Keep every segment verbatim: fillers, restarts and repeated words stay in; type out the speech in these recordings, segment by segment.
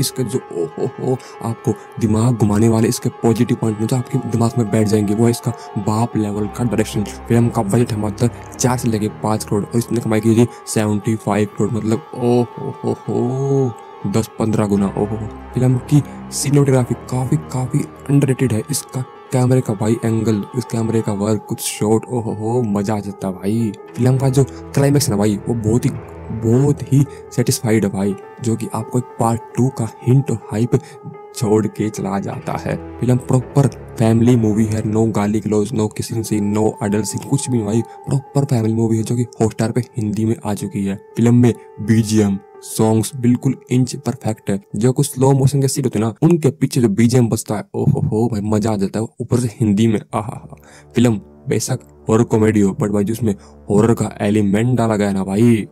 इसके जो ओ हो हो आपको दिमाग घुमाने वाले इसके पॉजिटिव पॉइंट जो आपके दिमाग में बैठ जाएंगे वो है इसका बाप लेवल का डायरेक्शन। फिल्म का बजट है मात्र चार से लेके पाँच करोड़ और इसने कमाई की थी सेवेंटी फाइव करोड़ मतलब ओ हो हो हो दस पंद्रह गुना। ओ हो फिल्म की सिनेमेटोग्राफी काफ़ी काफ़ी अंडररेटेड है। इसका कैमरे का भाई एंगल, उस कैमरे का वर्क, कुछ शॉट ओ हो हो मजा आ जाता भाई। फिल्म का जो क्लाइमेक्स है ना भाई वो बहुत ही बहुत ही सेटिस्फाइड है भाई, जो कि आपको एक पार्ट टू का हिंट और हाइप छोड़ के चला जाता है। फिल्म प्रॉपर फैमिली मूवी है, नो गाली गलौज, no kissing scene, no adult scene, कुछ भी भाई प्रॉपर फैमिली मूवी है जो कि हॉटस्टार पे हिंदी में आ चुकी है। फिल्म में बीजीएम सॉन्ग्स बिल्कुल इंच परफेक्ट है। जो कुछ स्लो मोशन के सीन होते हैं ना उनके पीछे जो बीजीएम बजता है ओ हो हो भाई मजा आ जाता है, ऊपर से हिंदी में आहा हा। फिल्म बेशक हॉरर कॉमेडी हो बट भाई जिसमें हॉरर का एलिमेंट डाला गया ना भाई,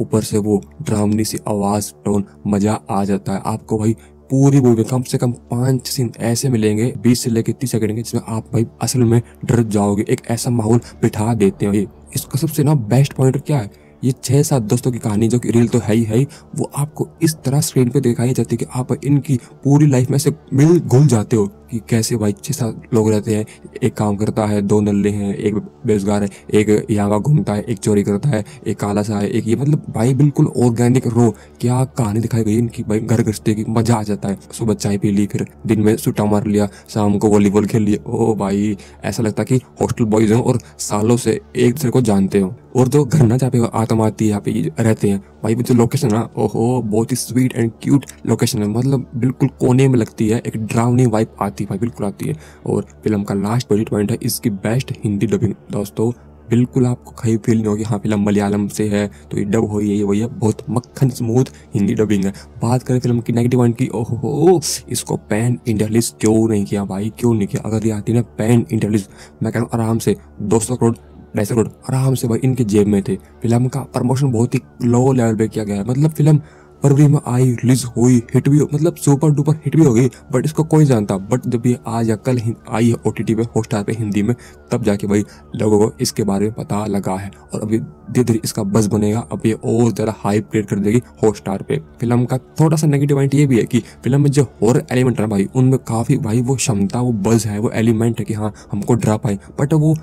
ऊपर से वो डरावनी सी आवाज टोन, मजा आ जाता है आपको भाई। पूरी मूवी में कम से कम पांच सीन ऐसे मिलेंगे बीस से लेकर तीस सेकंड के जिसमें आप भाई असल में डर जाओगे, एक ऐसा माहौल बिठा देते हैं। इसका सबसे ना बेस्ट पॉइंट क्या है, ये छः सात दोस्तों की कहानी जो कि रियल तो है ही है, वो आपको इस तरह स्क्रीन पे दिखाई जाती है कि आप इनकी पूरी लाइफ में से मिल घुल जाते हो कि कैसे भाई छः सात लोग रहते हैं, एक काम करता है, दो नल्ले हैं, एक बेरोजगार है, एक यहाँ घूमता है, एक चोरी करता है, एक काला सा है, एक ये, मतलब भाई बिल्कुल ऑर्गेनिक रो क्या कहानी दिखाई गई इनकी भाई घर गृहस्थी की। मजा आ जाता है, सुबह चाय पी ली, फिर दिन में सूटा मार लिया, शाम को वॉलीबॉल खेल लिया, ओ भाई ऐसा लगता है कि हॉस्टल बॉयज हो और सालों से एक दूसरे को जानते हो। और जो घर ना जहाँ पे आत्मा आती है यहाँ पे रहते हैं भाई, वो जो लोकेशन है ओहो बहुत ही स्वीट एंड क्यूट लोकेशन है, मतलब बिल्कुल कोने में लगती है, एक ड्रावनी वाइब आती है भाई बिल्कुल आती है। और फिल्म का लास्ट पॉजिटिव पॉइंट है इसकी बेस्ट हिंदी डबिंग। दोस्तों बिल्कुल आपको कहीं फील नहीं होगी हाँ फिल्म मलयालम से है तो ये डब हो ये वही है, बहुत मक्खन स्मूथ हिंदी डबिंग है। बात करें फिल्म की नेगेटिव पॉइंट की, ओहो हो इसको पैन इंडिया रिलीज क्यों नहीं किया भाई, क्यों नहीं किया। अगर ये आती ना पैन इंडिया रिलीज, मैं कह रहा हूँ आराम से दो सौ करोड़ ढाई सौ करोड़ आराम से भाई इनके जेब में थे। फिल्म का प्रमोशन बहुत ही लो लेवल पे किया गया है, मतलब फिल्म फरवरी में आई, रिलीज हुई, हिट भी हो, मतलब सुपर डुपर हिट भी हो गई बट इसको कोई जानता। बट जब ये आज या कल आई है ओ टी टी पे हॉटस्टार पे हिंदी में, तब जाके भाई लोगों को इसके बारे में पता लगा है और अभी धीरे धीरे इसका बस बनेगा, अब ये और ज़्यादा हाइप क्रिएट कर देगी हॉटस्टार पे। फिल्म का थोड़ा सा नेगेटिव पॉइंट ये भी है कि फिल्म में जो हॉरर एलिमेंट है भाई उनमें काफ़ी भाई वो क्षमता, वो बज़ है, वो एलिमेंट है कि हाँ हमको डरा पाए, बट वो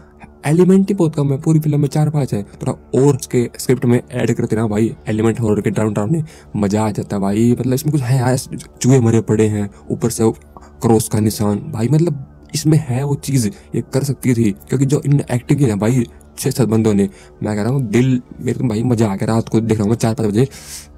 एलिमेंट ही बहुत कम है। पूरी फिल्म में चार पाँच है, थोड़ा और उसके स्क्रिप्ट में ऐड करते ना भाई एलिमेंट हॉरर के डाउन टाउन में मज़ा आ जाता है भाई। मतलब इसमें कुछ है यार, चूहे मरे पड़े हैं, ऊपर से क्रॉस का निशान भाई, मतलब इसमें है वो चीज़, ये कर सकती थी क्योंकि जो इन एक्टिंग की ना भाई छः सात बंदों ने, मैं कह रहा हूँ दिल मेरे को भाई मज़ा आ गया। रात को देख रहा हूँ मैं चार पाँच बजे,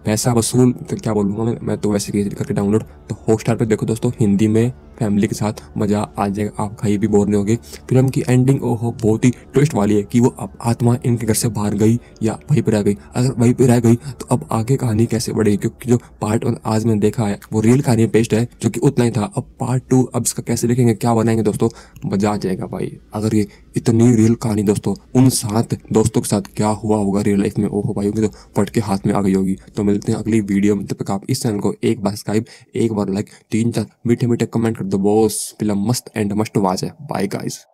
पैसा वसूल तो क्या बोलूँगा मैं मैं तो वैसे करके डाउनलोड तो हॉटस्टार पे देखो दोस्तों हिंदी में, फैमिली के साथ मज़ा आ जाएगा, आप कहीं भी बोर नहीं होगे। फिल्म की एंडिंग ओहो बहुत ही ट्विस्ट वाली है कि वो अब आत्मा इनके घर से बाहर गई या वहीं पर रह गई, अगर वहीं पर रह गई तो अब आगे कहानी कैसे बढ़ेगी, क्योंकि जो पार्ट वन आज मैंने देखा है वो रियल कहानी पेस्ट है जो कि उतना ही था, अब पार्ट टू अब इसका कैसे लिखेंगे क्या बनाएंगे दोस्तों मज़ा आ जाएगा भाई। अगर ये इतनी रियल कहानी दोस्तों उन सात दोस्तों के साथ क्या हुआ होगा रियल लाइफ में, ओहो भाई उनके तो फट के हाथ में आ गई होगी। तो मिलते हैं अगली वीडियो में, तब तक आप इस चैनल को एक बार सब्सक्राइब, एक बार लाइक, तीन चार मीठे मीठे कमेंट कर दो बॉस। फिल्म मस्त एंड मस्ट वाच है। Bye guys.